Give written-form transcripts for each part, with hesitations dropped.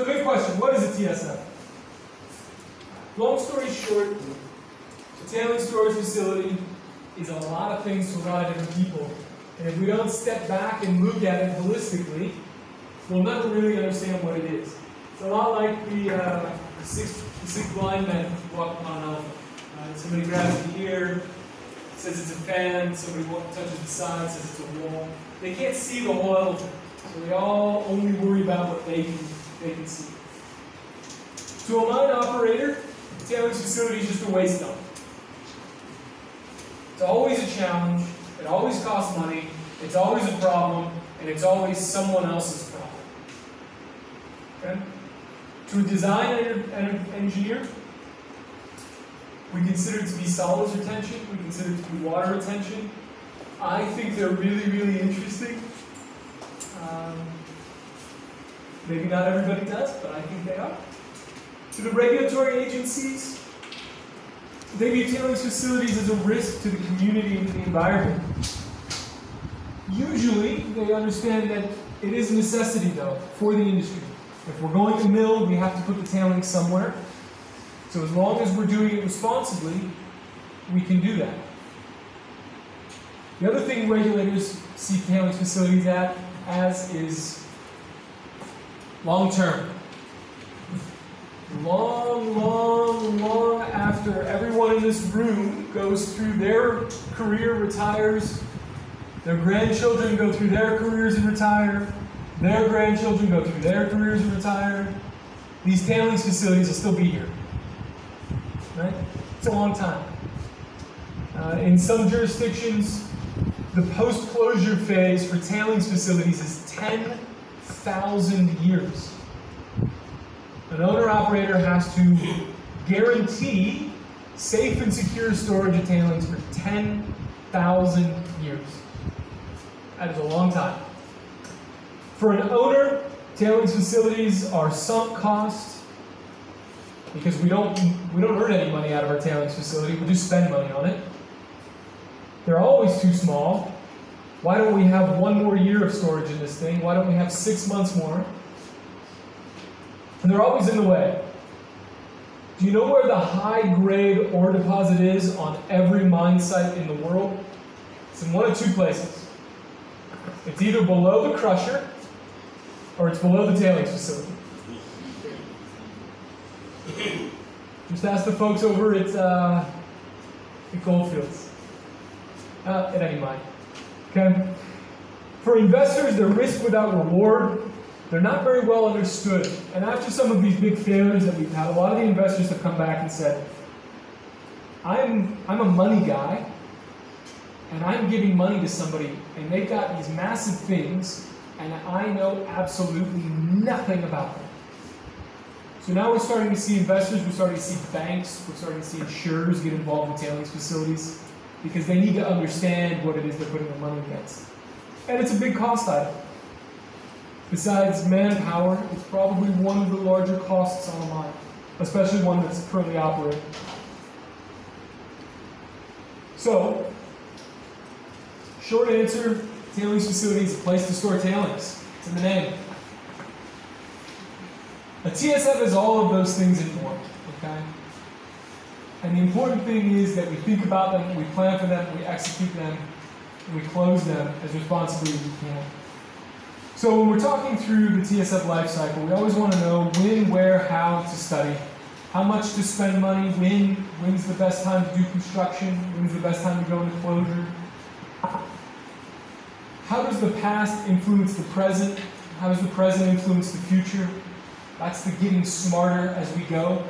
So good question, what is a TSF? Long story short, a tailing storage facility is a lot of things to a lot of different people. And if we don't step back and look at it holistically, we'll never really understand what it is. It's a lot like the six blind men walking on an elephant. Somebody grabs the ear, says it's a fan, somebody touches the side, says it's a wall. They can't see the whole elephant, so they all only worry about what they can see. To a mine operator, the tailings facility is just a waste dump. It's always a challenge, it always costs money, it's always a problem, and it's always someone else's problem. Okay? To a design and engineer, we consider it to be solids retention, we consider it to be water retention. I think they're really, really interesting. Maybe not everybody does, but I think they are. To the regulatory agencies, they view tailings facilities as a risk to the community and the environment. Usually, they understand that it is a necessity, though, for the industry. If we're going to mill, we have to put the tailings somewhere. So as long as we're doing it responsibly, we can do that. The other thing regulators see tailings facilities as is long-term. Long, long, long after everyone in this room goes through their career, retires, their grandchildren go through their careers and retire, their grandchildren go through their careers and retire, these tailings facilities will still be here. Right? It's a long time. In some jurisdictions, the post-closure phase for tailings facilities is 10,000 years. An owner-operator has to guarantee safe and secure storage of tailings for 10,000 years. That is a long time. For an owner, tailings facilities are sunk costs because we don't earn any money out of our tailings facility, we just spend money on it. They're always too small. Why don't we have one more year of storage in this thing? Why don't we have 6 months more? And they're always in the way. Do you know where the high-grade ore deposit is on every mine site in the world? It's in one of two places. It's either below the crusher, or it's below the tailings facility. Just ask the folks over at Goldfields, at any mine. Okay? For investors, they're risk without reward. They're not very well understood. And after some of these big failures that we've had, a lot of the investors have come back and said, I'm a money guy, and I'm giving money to somebody, and they've got these massive things, and I know absolutely nothing about them. So now we're starting to see investors, we're starting to see banks, we're starting to see insurers get involved in tailings facilities, because they need to understand what it is they're putting their money against. And it's a big cost item. Besides manpower, it's probably one of the larger costs on a mine, especially one that's currently operating. So, short answer, tailings facility is a place to store tailings. It's in the name. A TSF is all of those things in one, okay? And the important thing is that we think about them, we plan for them, we execute them, and we close them as responsibly as we can. So when we're talking through the TSF life cycle, we always want to know when, where, how to study, how much to spend money, when's the best time to do construction, when's the best time to go into closure. How does the past influence the present? How does the present influence the future? That's the getting smarter as we go.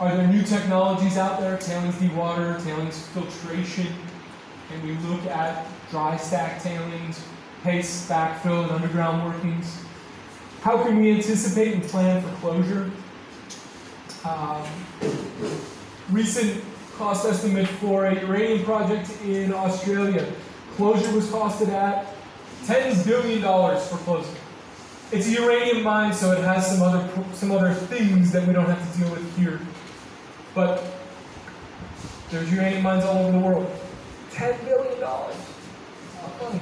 Are there new technologies out there? Tailings dewater, tailings filtration, and we look at dry stack tailings, paste, backfill, and underground workings. How can we anticipate and plan for closure? Recent cost estimate for a uranium project in Australia. Closure was costed at $10 billion for closure. It's a uranium mine, so it has some other things that we don't have to deal with here. But there's uranium mines all over the world. $10 billion. How funny.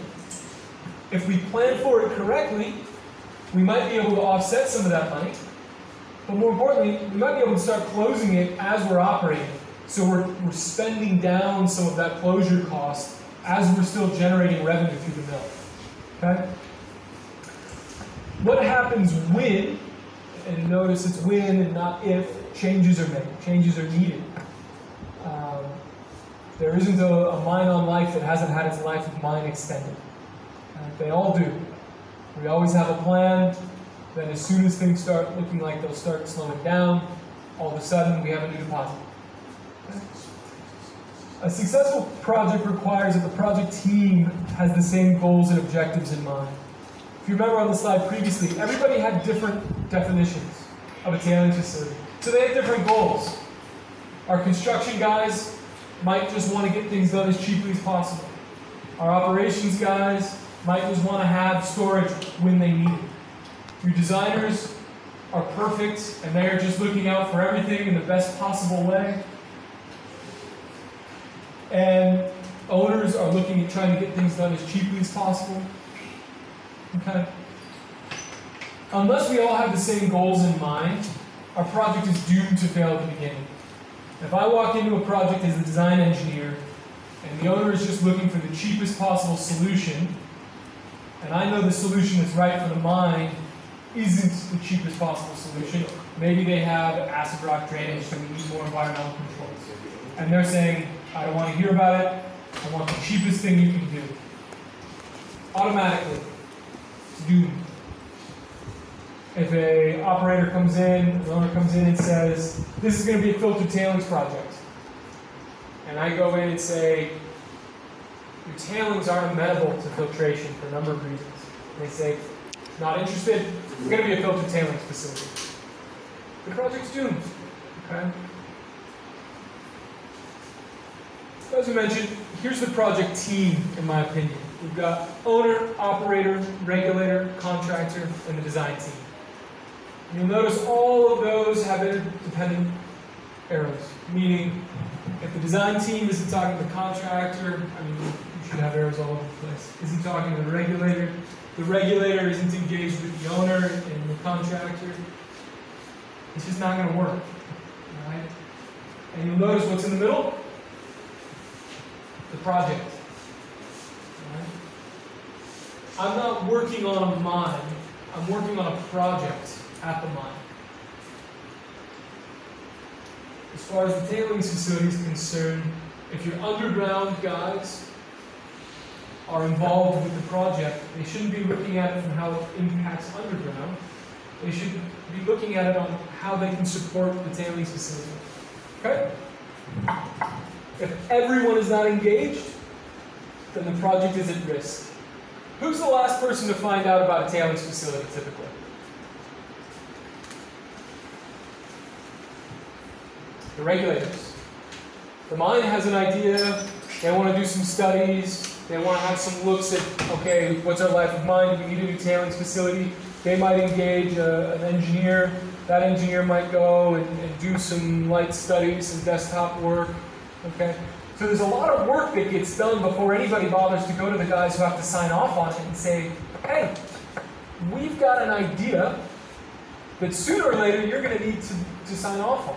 If we plan for it correctly, We might be able to offset some of that money, but more importantly, we might be able to start closing it as we're operating. So we're spending down some of that closure cost as we're still generating revenue through the mill. Okay? What happens when, and notice it's when and not if, changes are made, changes are needed. There isn't a mine on life that hasn't had its life of mine extended. They all do. We always have a plan, then as soon as things start looking like they'll start slowing down, all of a sudden we have a new deposit. Okay. A successful project requires that the project team has the same goals and objectives in mind. If you remember on the slide previously, everybody had different definitions of a tailings facility. So they had different goals. Our construction guys might just want to get things done as cheaply as possible. Our operations guys might just want to have storage when they need it. Your designers are perfect and they are just looking out for everything in the best possible way. And owners are looking at trying to get things done as cheaply as possible. Okay? Unless we all have the same goals in mind, our project is doomed to fail at the beginning. If I walk into a project as the design engineer and the owner is just looking for the cheapest possible solution, and I know the solution that's right for the mine isn't the cheapest possible solution, maybe they have acid rock drainage, so we need more environmental controls. And they're saying, I don't want to hear about it. I want the cheapest thing you can do. Automatically, it's doomed. If an operator comes in, an owner comes in and says, this is going to be a filtered tailings project. And I go in and say, your tailings aren't amenable to filtration for a number of reasons. And they say, not interested, it's going to be a filtered tailings facility. The project's doomed. Okay? As we mentioned, here's the project team, in my opinion. We've got owner, operator, regulator, contractor, and the design team. And you'll notice all of those have interdependent arrows, meaning if the design team isn't talking to the contractor, I mean, you should have arrows all over the place, isn't talking to the regulator isn't engaged with the owner and the contractor, it's just not going to work. All right? And you'll notice what's in the middle? The project. Right? I'm not working on a mine, I'm working on a project at the mine. As far as the tailings facility is concerned, if your underground guys are involved with the project, they shouldn't be looking at it from how it impacts underground. They should be looking at it on how they can support the tailings facility. Okay? If everyone is not engaged, then the project is at risk. Who's the last person to find out about a tailings facility, typically? The regulators. The mine has an idea, they want to do some studies, they want to have some looks at, okay, what's our life of mine, do we need a new tailings facility? They might engage an engineer, that engineer might go and do some light studies, some desktop work. Okay, so there's a lot of work that gets done before anybody bothers to go to the guys who have to sign off on it and say, hey, we've got an idea that sooner or later you're going to need to sign off on.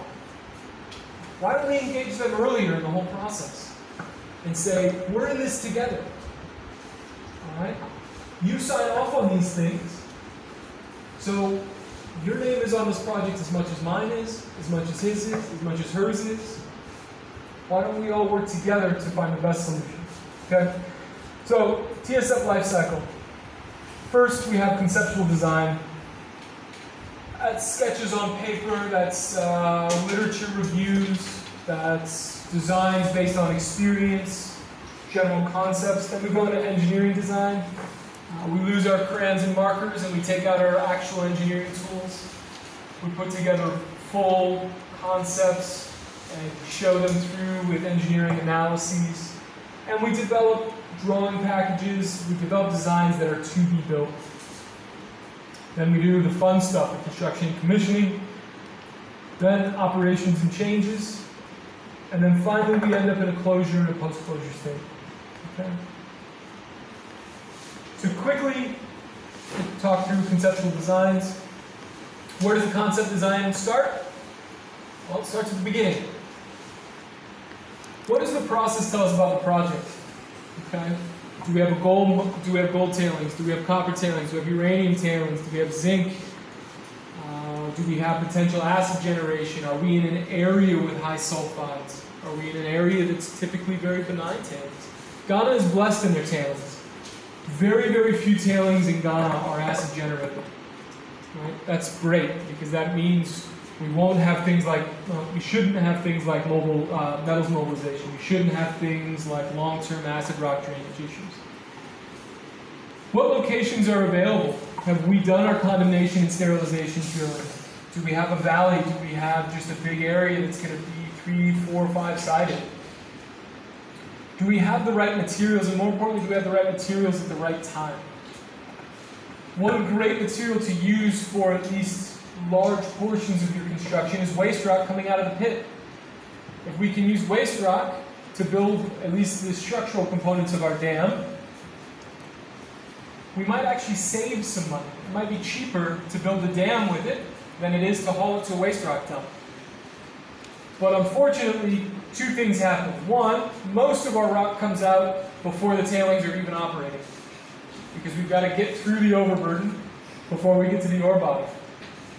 Why don't we engage them earlier in the whole process and say, we're in this together. All right, you sign off on these things, so your name is on this project as much as mine is, as much as his is, as much as hers is. Why don't we all work together to find the best solution? Okay? So, TSF life cycle. First, we have conceptual design. That's sketches on paper, that's literature reviews, that's designs based on experience, general concepts. Then we go into engineering design. We lose our crayons and markers and we take out our actual engineering tools. We put together full concepts and show them through with engineering analyses. And we develop drawing packages, we develop designs that are to be built. Then we do the fun stuff, the construction and commissioning, then operations and changes, and then finally we end up in a closure and a post-closure state. Okay? So quickly, talk through conceptual designs. Where does the concept design start? Well, it starts at the beginning. What does the process tell us about the project? Okay. Do we have a gold? Do we have gold tailings? Do we have copper tailings? Do we have uranium tailings? Do we have zinc? Do we have potential acid generation? Are we in an area with high sulfides? Are we in an area that's typically very benign tailings? Ghana is blessed in their tailings. Very, very few tailings in Ghana are acid generated. Right? That's great, because that means we won't have things like, we shouldn't have things like metals mobilization. We shouldn't have things like long-term acid rock drainage issues. What locations are available? Have we done our condemnation and sterilization drilling? Do we have a valley? Do we have just a big area that's going to be 3, 4, 5 sided? Do we have the right materials? And more importantly, do we have the right materials at the right time? One great material to use for at least large portions of your construction is waste rock coming out of the pit. If we can use waste rock to build at least the structural components of our dam, we might actually save some money. It might be cheaper to build a dam with it than it is to haul it to a waste rock dump. But unfortunately, two things happen. One, most of our rock comes out before the tailings are even operating, because we've got to get through the overburden before we get to the ore body.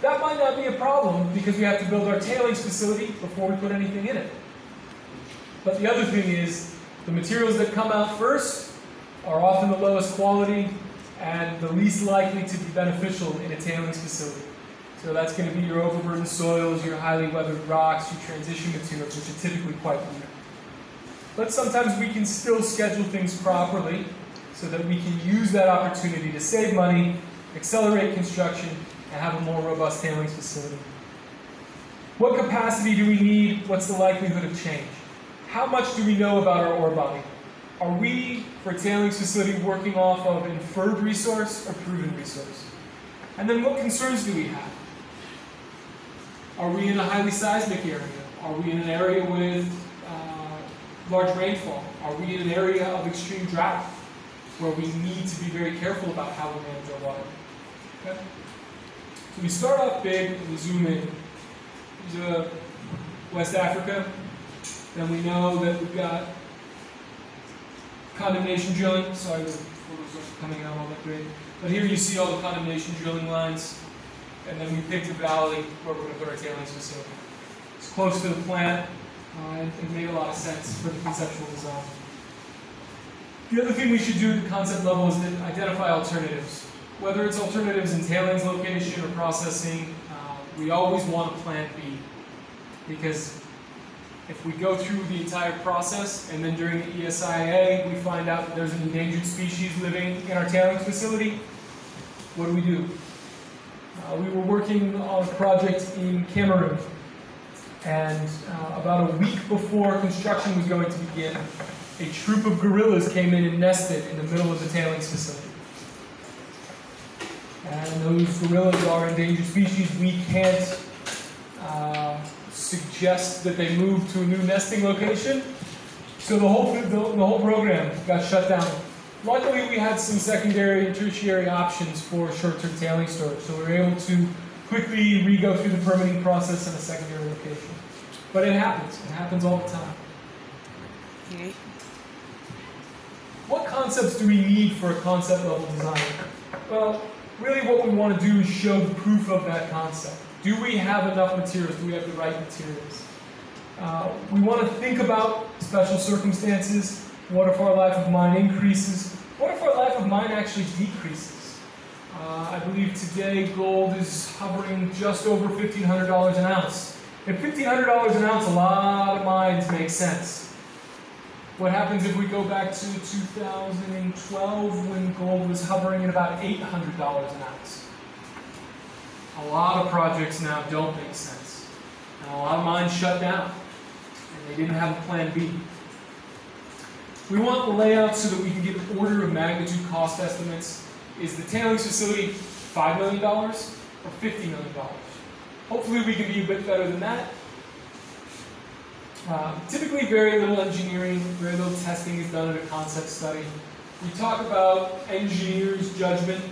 That might not be a problem, because we have to build our tailings facility before we put anything in it. But the other thing is, the materials that come out first are often the lowest quality and the least likely to be beneficial in a tailings facility. So that's going to be your overburden soils, your highly weathered rocks, your transition materials, which are typically quite weak. But sometimes we can still schedule things properly so that we can use that opportunity to save money, accelerate construction, and have a more robust tailings facility. What capacity do we need? What's the likelihood of change? How much do we know about our ore body? Are we, for a tailings facility, working off of inferred resource or proven resource? And then what concerns do we have? Are we in a highly seismic area? Are we in an area with large rainfall? Are we in an area of extreme drought where we need to be very careful about how we manage our water? Okay? So we start off big and we zoom in. There's West Africa. Then we know that we've got condemnation drilling. Sorry, the photos aren't coming out all that great. But here you see all the condemnation drilling lines. And then we picked a valley where we're going to put our tailings facility. It's close to the plant. It made a lot of sense for the conceptual design. The other thing we should do at the concept level is to identify alternatives. Whether it's alternatives in tailings location or processing, we always want a plan B. Because if we go through the entire process and then during the ESIA we find out that there's an endangered species living in our tailings facility, what do we do? We were working on a project in Cameroon, and about a week before construction was going to begin, a troop of gorillas came in and nested in the middle of the tailings facility. And those gorillas are endangered species. We can't suggest that they move to a new nesting location. So the whole program got shut down. Luckily, we had some secondary and tertiary options for short-term tailing storage. So we were able to quickly re-go through the permitting process in a secondary location. But it happens. It happens all the time. Okay. What concepts do we need for a concept-level design? Well, really what we want to do is show proof of that concept. Do we have enough materials? Do we have the right materials? We want to think about special circumstances. What if our life of mine increases? What if our life of mine actually decreases? I believe today gold is hovering just over $1,500 an ounce. At $1,500 an ounce, a lot of mines make sense. What happens if we go back to 2012 when gold was hovering at about $800 an ounce? A lot of projects now don't make sense. Now, a lot of mines shut down, and they didn't have a plan B. We want the layout so that we can get order of magnitude cost estimates. Is the tailings facility $5 million or $50 million? Hopefully we can be a bit better than that. Typically very little engineering, very little testing is done in a concept study. We talk about engineers' judgment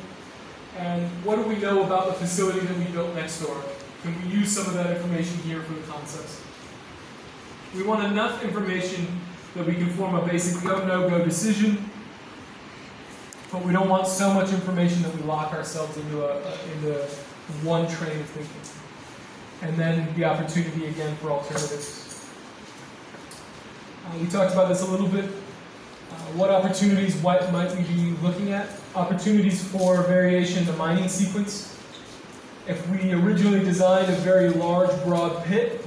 And what do we know about the facility that we built next door? Can we use some of that information here for the concepts? We want enough information that we can form a basic go, no-go decision, but we don't want so much information that we lock ourselves into one train of thinking. And then the opportunity, again, for alternatives. We talked about this a little bit. What opportunities might we be looking at? Opportunities for variation in the mining sequence. If we originally designed a very large, broad pit,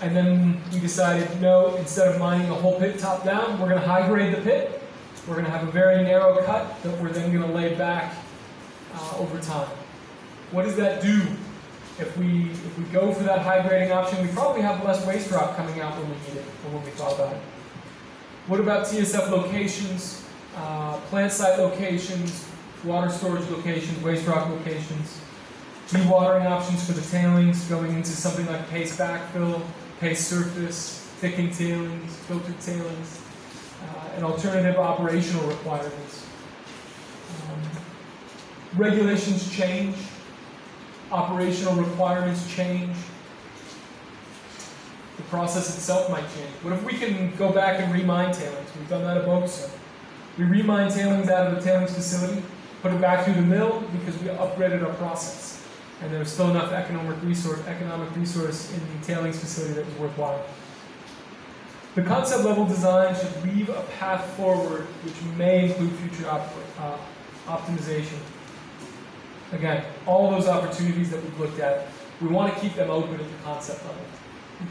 and then we decided, no, instead of mining the whole pit top down, we're going to high grade the pit. We're going to have a very narrow cut that we're then going to lay back over time. What does that do? If we go for that high grading option, we probably have less waste rock coming out when we need it or when we thought about it. What about TSF locations, plant site locations, water storage locations, waste rock locations, dewatering options for the tailings, going into something like paste backfill, paste surface, thickened tailings, filtered tailings, and alternative operational requirements. Regulations change. Operational requirements change. The process itself might change. What if we can go back and remine tailings? We've done that at Bogoso. We remine tailings out of the tailings facility, put it back through the mill because we upgraded our process. And there was still enough economic resource in the tailings facility that was worthwhile. The concept level design should leave a path forward which may include future optimization. Again, all those opportunities that we've looked at, we want to keep them open at the concept level.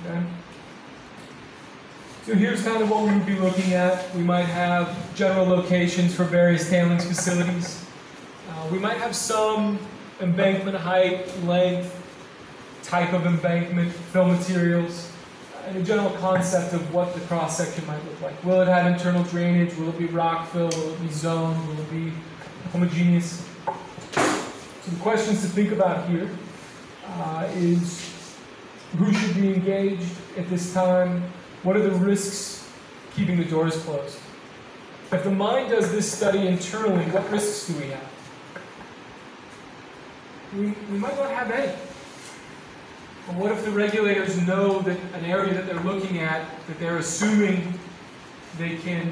Okay? So here's kind of what we would be looking at. We might have general locations for various tailings facilities. We might have some embankment height, length, type of embankment, fill materials, and a general concept of what the cross-section might look like. Will it have internal drainage? Will it be rock fill? Will it be zoned? Will it be homogeneous? Some questions to think about here is who should be engaged at this time? What are the risks keeping the doors closed? If the mine does this study internally, what risks do we have? We might not have any. But what if the regulators know that an area that they're looking at, that they're assuming they can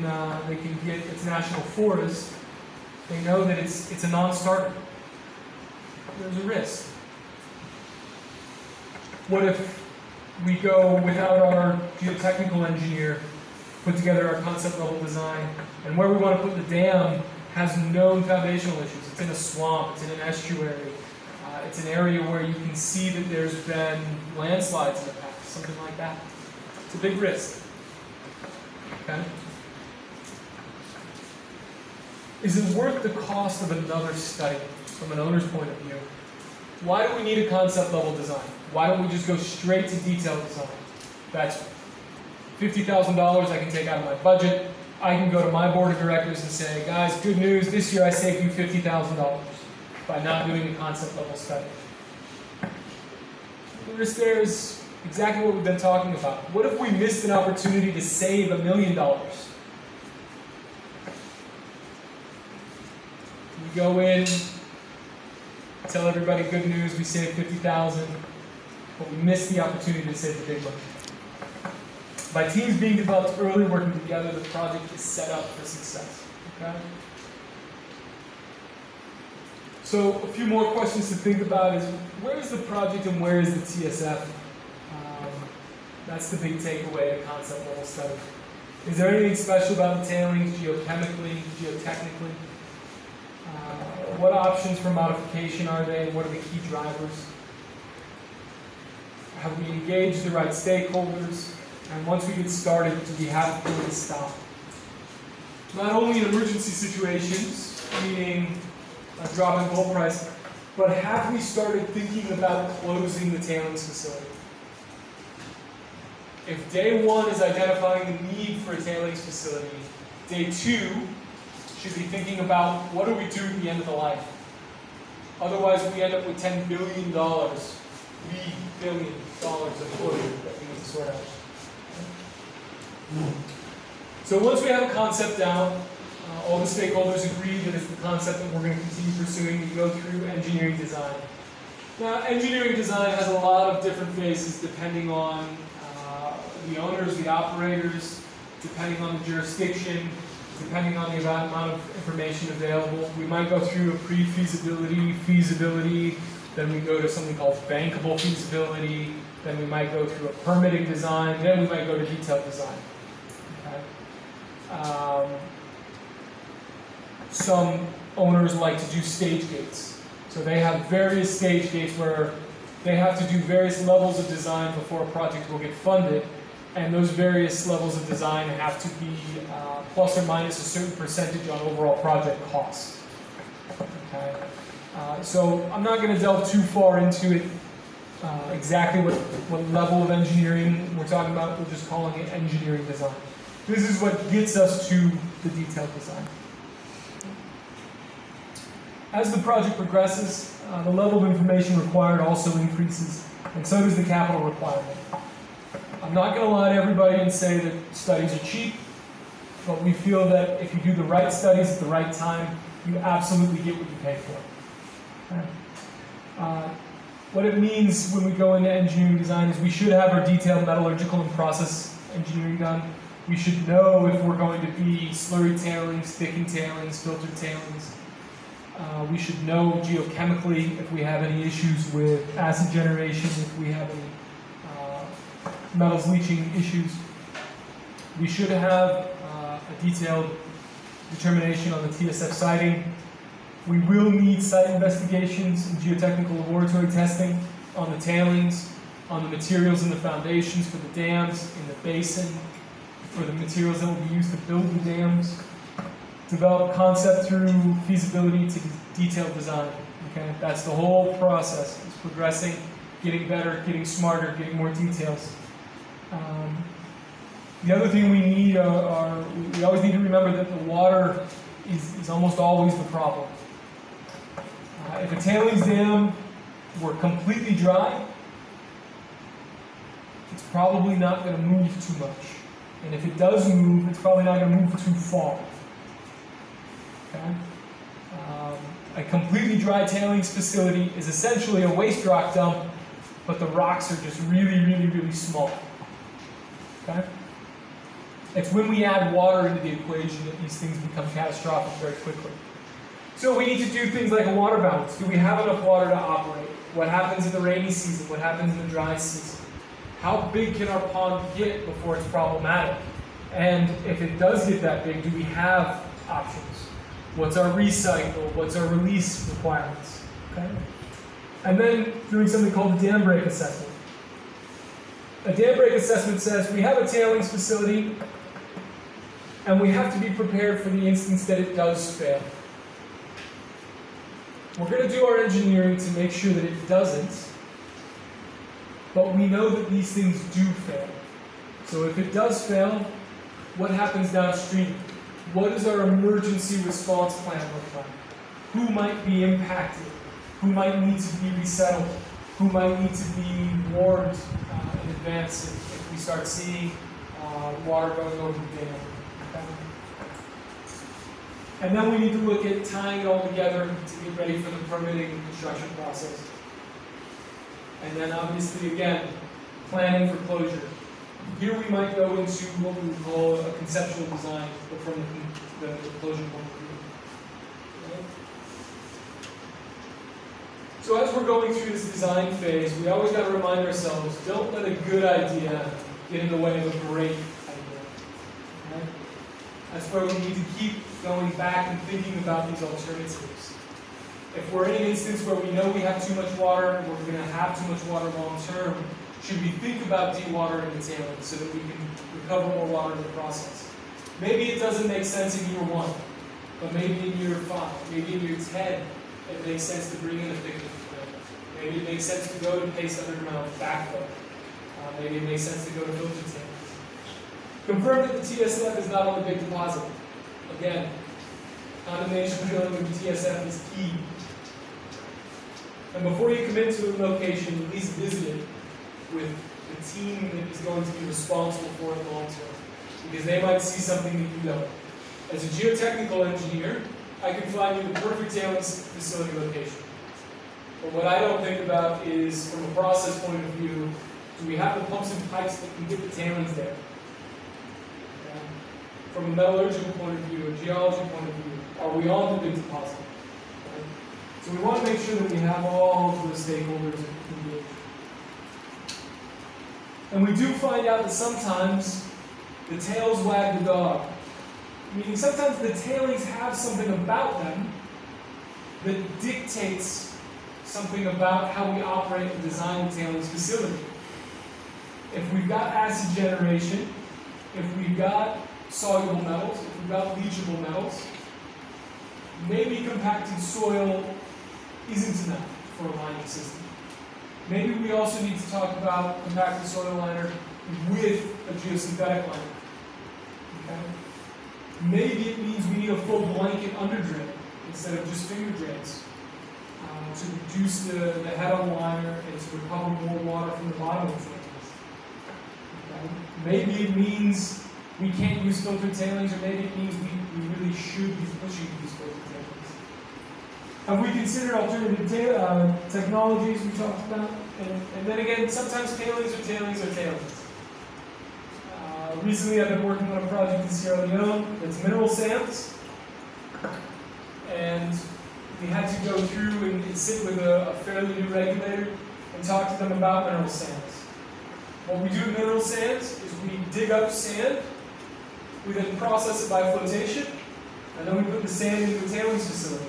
get its national forest, they know that it's a non-starter. There's a risk. What if we go without our geotechnical engineer, put together our concept level design, and where we want to put the dam has known foundational issues. It's in a swamp, it's in an estuary, it's an area where you can see that there's been landslides in the past, something like that. It's a big risk. Okay? Is it worth the cost of another study? From an owner's point of view, why do we need a concept level design? Why don't we just go straight to detailed design? That's $50,000 I can take out of my budget. I can go to my board of directors and say, guys, good news, this year I saved you $50,000 by not doing a concept level study. The risk there is exactly what we've been talking about. What if we missed an opportunity to save $1 million? We go in, tell everybody good news, we saved $50,000, but we missed the opportunity to save the big money. By teams being developed early, working together, the project is set up for success. Okay? So a few more questions to think about is, where is the project and where is the TSF? That's the big takeaway, the concept level study. Is there anything special about the tailings, geochemically, geotechnically? What options for modification are they? What are the key drivers? Have we engaged the right stakeholders? And once we get started, do we have a to stop? Not only in emergency situations, meaning a drop in gold price, but have we started thinking about closing the tailings facility? If day one is identifying the need for a tailings facility, day two should be thinking about what do we do at the end of the life. Otherwise, we end up with $10 billion, $3 billion of closure that we need to sort out. Okay. So once we have a concept down, All the stakeholders agree that it's the concept that we're going to continue pursuing to go through engineering design. Now, engineering design has a lot of different phases depending on the owners, the operators, depending on the jurisdiction, depending on the amount of information available. We might go through a pre-feasibility, feasibility, then we go to something called bankable feasibility, then we might go through a permitting design, then we might go to detailed design. Okay? Some owners like to do stage gates. So they have various stage gates where they have to do various levels of design before a project will get funded. And those various levels of design have to be plus or minus a certain percentage on overall project costs. Okay? So I'm not going to delve too far into it, exactly what level of engineering we're talking about. We're just calling it engineering design. This is what gets us to the detailed design. As the project progresses, the level of information required also increases, and so does the capital requirement. I'm not going to lie to everybody and say that studies are cheap, but we feel that if you do the right studies at the right time, you absolutely get what you pay for. Okay. What it means when we go into engineering design is we should have our detailed metallurgical and process engineering done. We should know if we're going to be slurry tailings, thickened tailings, filtered tailings. We should know geochemically if we have any issues with acid generation, if we have any metals leaching issues. We should have a detailed determination on the TSF siting. We will need site investigations and geotechnical laboratory testing on the tailings, on the materials in the foundations for the dams, in the basin, for the materials that will be used to build the dams. Develop concept through feasibility to detailed design. Okay? That's the whole process. It's progressing, getting better, getting smarter, getting more details. The other thing we need we always need to remember that the water is almost always the problem. If a tailings dam were completely dry, it's probably not going to move too much. And if it does move, it's probably not going to move too far. Okay? A completely dry tailings facility is essentially a waste rock dump, but the rocks are just really, really, really small. Okay? It's when we add water into the equation that these things become catastrophic very quickly. So we need to do things like a water balance. Do we have enough water to operate? What happens in the rainy season? What happens in the dry season? How big can our pond get before it's problematic? And if it does get that big, do we have options? What's our recycle? What's our release requirements? Okay? And then doing something called the dam break assessment. A dam break assessment says we have a tailings facility and we have to be prepared for the instance that it does fail. We're going to do our engineering to make sure that it doesn't, but we know that these things do fail. So if it does fail, what happens downstream? What does our emergency response plan look like? Who might be impacted? Who might need to be resettled? Who might need to be warned in advance if we start seeing water going over the dam? Okay. And then we need to look at tying it all together to get ready for the permitting and construction process. And then obviously, again, planning for closure. Here we might go into what we would call a conceptual design, but from the closure point of view. Okay. So as we're going through this design phase, we always got to remind ourselves, don't let a good idea get in the way of a great idea. Okay. That's why we need to keep going back and thinking about these alternatives. If we're in an instance where we know we have too much water, we're going to have too much water long term, should we think about dewatering the tailings so that we can recover more water in the process? Maybe it doesn't make sense in year 1, but maybe in year 5, maybe in year 10, it makes sense to bring in a thickener. Maybe it makes sense to go to paste underground backfill. Maybe it makes sense to go to filter tailings. Confirm that the TSF is not on the big deposit. Again, condemnation drilling with the TSF is key. And before you commit to a location, at least visit it with the team that is going to be responsible for it long term. Because they might see something that you don't. As a geotechnical engineer, I can find you the perfect tailings facility location. But what I don't think about is, from a process point of view, do we have the pumps and pipes that can get the tailings there? Okay. From a metallurgical point of view, a geology point of view, are we on the big deposit? Okay. So we want to make sure that we have all of the stakeholders engaged. And we do find out that sometimes the tails wag the dog. Meaning sometimes the tailings have something about them that dictates something about how we operate and design the tailings facility. If we've got acid generation, if we've got soluble metals, if we've got leachable metals, maybe compacted soil isn't enough for a mining system. Maybe we also need to talk about compacted soil liner with a geosynthetic liner. Okay? Maybe it means we need a full blanket underdrain instead of just finger drains to reduce the head-on liner and to recover more water from the bottom of the tailings. Okay? Maybe it means we can't use filtered tailings, or maybe it means we really should be pushing these filtered tailings. Have we considered alternative technologies we talked about? And then again, sometimes tailings are tailings are tailings. Recently, I've been working on a project in Sierra Leone that's mineral sands, and we had to go through and sit with a fairly new regulator and talk to them about mineral sands. What we do with mineral sands is we dig up sand, we then process it by flotation, and then we put the sand into a tailings facility.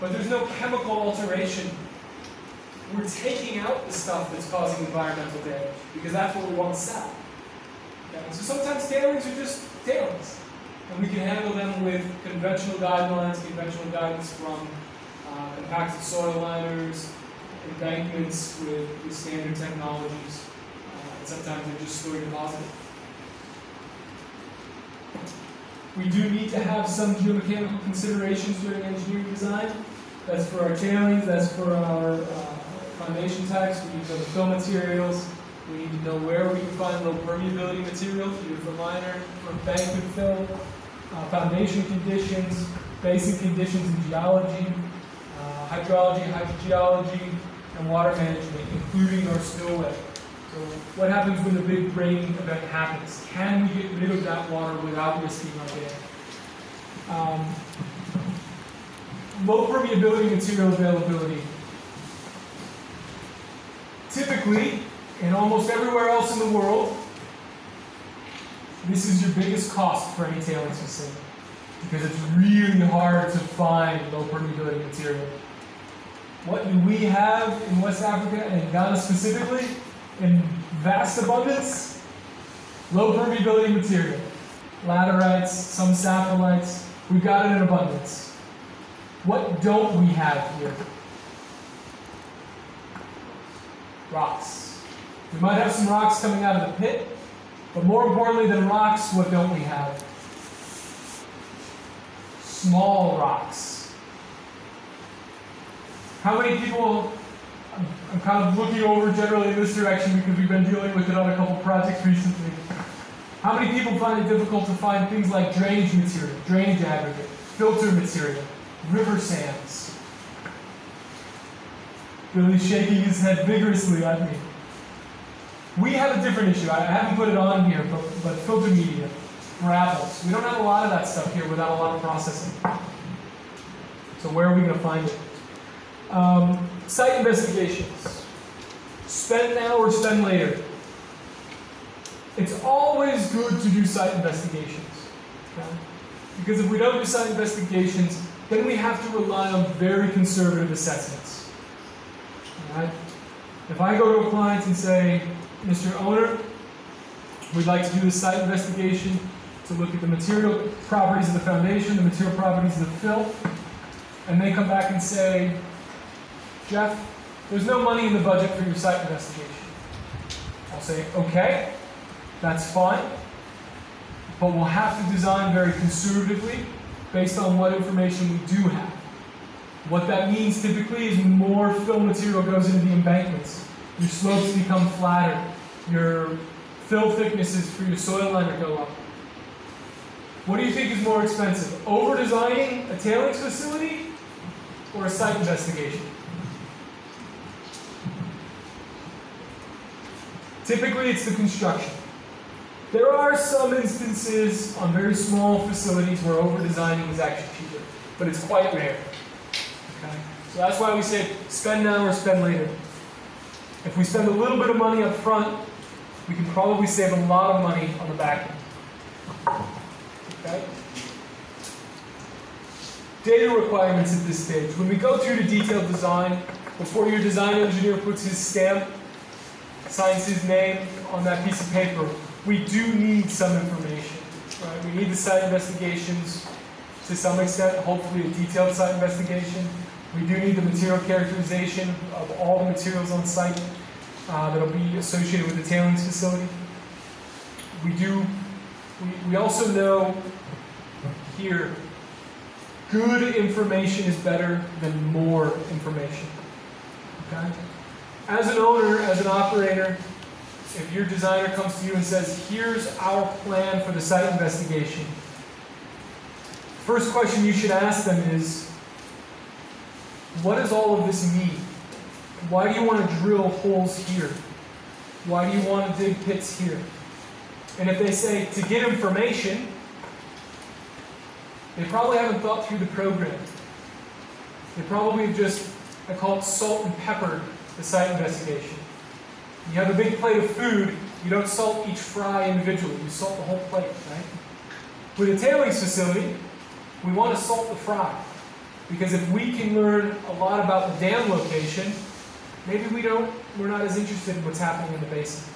But there's no chemical alteration. We're taking out the stuff that's causing environmental damage, because that's what we want to stop. So sometimes tailings are just tailings, and we can handle them with conventional guidelines, conventional guidance from compacted soil liners, embankments with standard technologies, and sometimes they're just slurry deposited. We do need to have some geomechanical considerations during engineering design. That's for our tailings, that's for our foundation types, we need to know the fill materials. We need to know where we can find low permeability material, either for liner, for embankment fill, foundation conditions, basic conditions in geology, hydrology, hydrogeology, and water management, including our spillway. So what happens when the big rain event happens? Can we get rid of that water without risking our dam? Low permeability material availability. Typically, and almost everywhere else in the world, this is your biggest cost for any tailings facility, because it's really hard to find low permeability material. What do we have in West Africa and Ghana specifically? In vast abundance, low permeability material. Laterites, some saprolites, we've got it in abundance. What don't we have here? Rocks. We might have some rocks coming out of the pit, but more importantly than rocks, what don't we have? Small rocks. How many people, I'm kind of looking over generally in this direction because we've been dealing with it on a couple projects recently. How many people find it difficult to find things like drainage material, drainage aggregate, filter material, river sands? Billy's shaking his head vigorously at me. We have a different issue. I haven't put it on here, but filter media, gravels. We don't have a lot of that stuff here without a lot of processing. So where are we going to find it? Site investigations. Spend now or spend later. It's always good to do site investigations. Okay? Because if we don't do site investigations, then we have to rely on very conservative assessments. All right? If I go to a client and say, Mr. Owner, we'd like to do a site investigation to look at the material properties of the foundation, the material properties of the fill, and they come back and say, Jeff, there's no money in the budget for your site investigation. I'll say, okay, that's fine, but we'll have to design very conservatively based on what information we do have. What that means typically is more fill material goes into the embankments. Your slopes become flatter. Your fill thicknesses for your soil liner go up. What do you think is more expensive? Over-designing a tailings facility or a site investigation? Typically, it's the construction. There are some instances on very small facilities where over-designing is actually cheaper, but it's quite rare. Okay? So that's why we say spend now or spend later. If we spend a little bit of money up front, we can probably save a lot of money on the back end. Okay? Data requirements at this stage. When we go through to detailed design, before your design engineer puts his stamp, signs his name on that piece of paper, we do need some information. Right? We need the site investigations to some extent, hopefully a detailed site investigation. We do need the material characterization of all the materials on site that will be associated with the tailings facility. We also know here, good information is better than more information. Okay? As an owner, as an operator, if your designer comes to you and says, here's our plan for the site investigation, first question you should ask them is, what does all of this mean? Why do you want to drill holes here? Why do you want to dig pits here? And if they say, to get information, they probably haven't thought through the program. They probably have just, I call it salt and pepper, the site investigation. You have a big plate of food, you don't salt each fry individually, you salt the whole plate, right? With a tailings facility, we want to salt the fry. Because if we can learn a lot about the dam location, maybe we're not as interested in what's happening in the basin.